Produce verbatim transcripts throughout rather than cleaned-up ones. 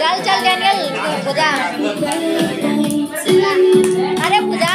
चल चल डैनियल पूजा, अरे पूजा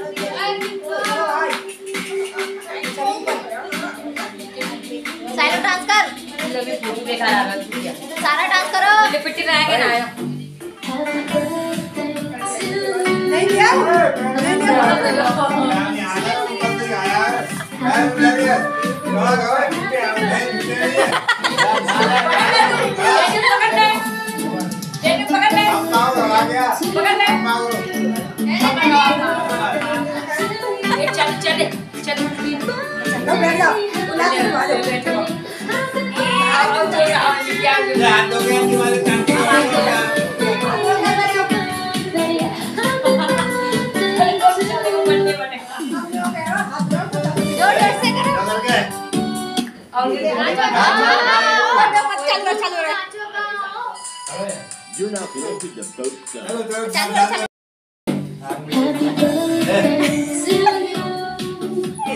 You're not limited to both sides. Happy birthday to you. Happy birthday to you.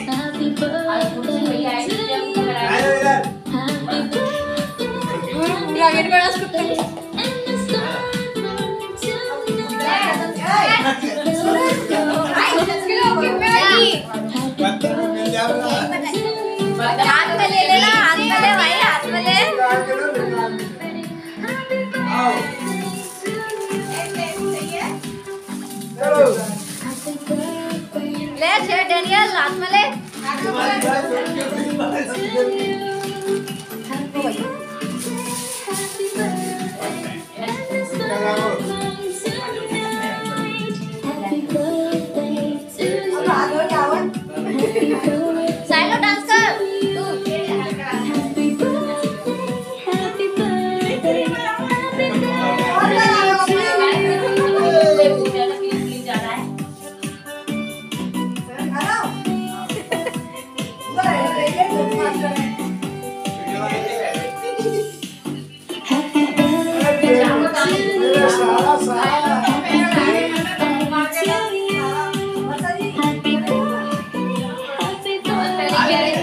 Happy birthday to you. Happy birthday.